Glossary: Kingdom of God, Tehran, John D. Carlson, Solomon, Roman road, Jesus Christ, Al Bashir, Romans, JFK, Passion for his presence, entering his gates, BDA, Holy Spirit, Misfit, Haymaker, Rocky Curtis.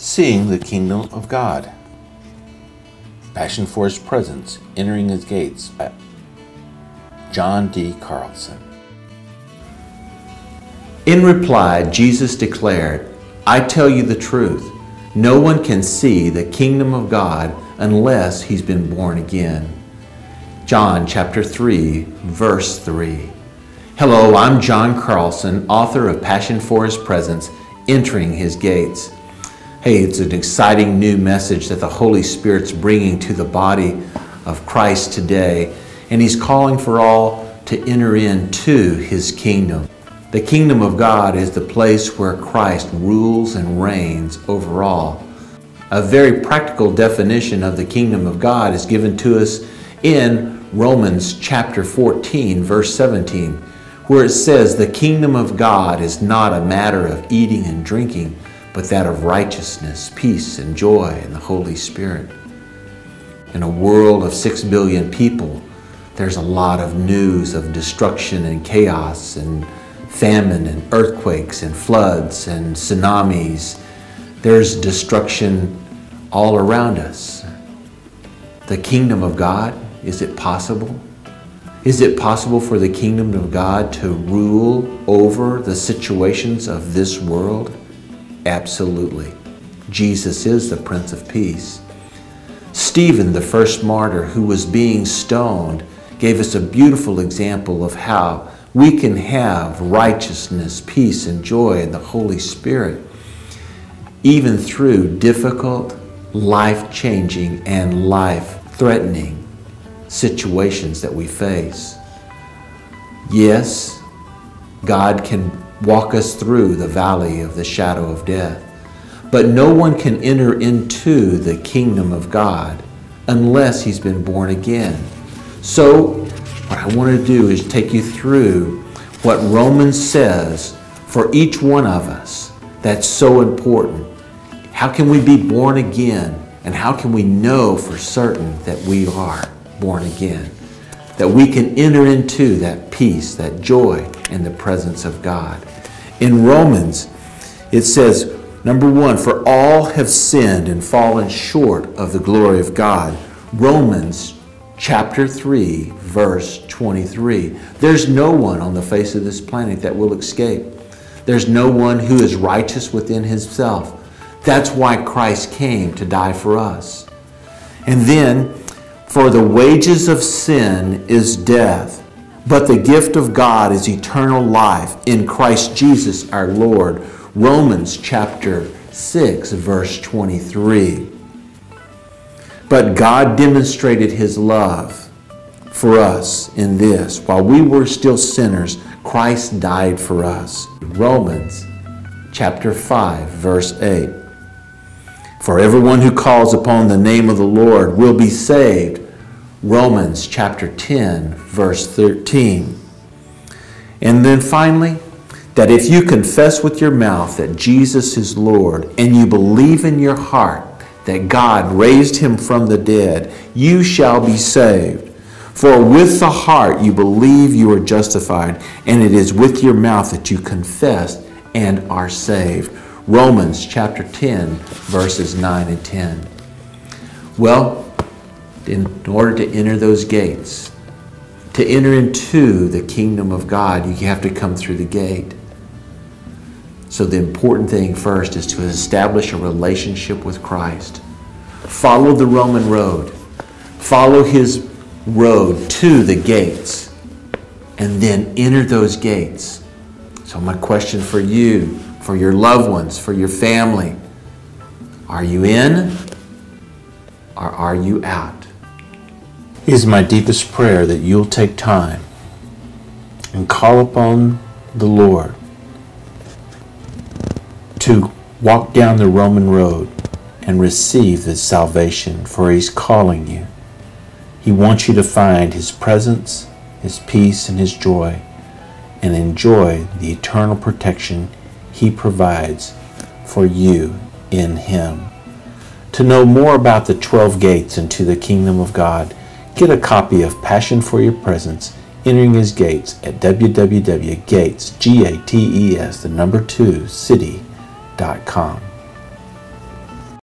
Seeing the kingdom of God. Passion for his presence, entering his gates. By John D. Carlson. In reply, Jesus declared, "I tell you the truth, no one can see the kingdom of God unless he's been born again." John chapter 3, verse 3. Hello, I'm John Carlson, author of Passion for his Presence, Entering his Gates. Hey, it's an exciting new message that the Holy Spirit's bringing to the body of Christ today, and he's calling for all to enter into his kingdom. The kingdom of God is the place where Christ rules and reigns over all. A very practical definition of the kingdom of God is given to us in Romans chapter 14, verse 17, where it says, "The kingdom of God is not a matter of eating and drinking, but that of righteousness, peace, and joy in the Holy Spirit." In a world of 6 billion people, there's a lot of news of destruction and chaos and famine and earthquakes and floods and tsunamis. There's destruction all around us. The kingdom of God, is it possible? Is it possible for the kingdom of God to rule over the situations of this world? Absolutely. Jesus is the Prince of Peace. Stephen, the first martyr who was being stoned, gave us a beautiful example of how we can have righteousness, peace, and joy in the Holy Spirit, even through difficult, life-changing, and life-threatening situations that we face. Yes, God can walk us through the valley of the shadow of death, but no one can enter into the kingdom of God unless he's been born again. So, what I want to do is take you through what Romans says for each one of us that's so important. How can we be born again? And how can we know for certain that we are born again? That we can enter into that peace, that joy in the presence of God. In Romans, it says, number one, for all have sinned and fallen short of the glory of God. Romans chapter 3, verse 23. There's no one on the face of this planet that will escape. There's no one who is righteous within himself. That's why Christ came to die for us. And then, for the wages of sin is death, but the gift of God is eternal life in Christ Jesus our Lord. Romans chapter 6, verse 23. But God demonstrated his love for us in this. While we were still sinners, Christ died for us. Romans chapter 5, verse 8. For everyone who calls upon the name of the Lord will be saved. Romans chapter 10, verse 13. And then finally, that if you confess with your mouth that Jesus is Lord and you believe in your heart that God raised him from the dead, you shall be saved. For with the heart you believe you are justified, and it is with your mouth that you confess and are saved. Romans chapter 10, verses 9 and 10. Well, in order to enter those gates, to enter into the kingdom of God, you have to come through the gate. So the important thing first is to establish a relationship with Christ. Follow the Roman road. Follow his road to the gates. And then enter those gates. So my question for you, for your loved ones, for your family, are you in or are you out? It is my deepest prayer that you'll take time and call upon the Lord to walk down the Roman road and receive this salvation, for he's calling you. He wants you to find his presence, his peace, and his joy, and enjoy the eternal protection he provides for you in him. To know more about the 12 gates into the kingdom of God, get a copy of Passion for Your Presence, Entering His Gates at www.gates2city.com.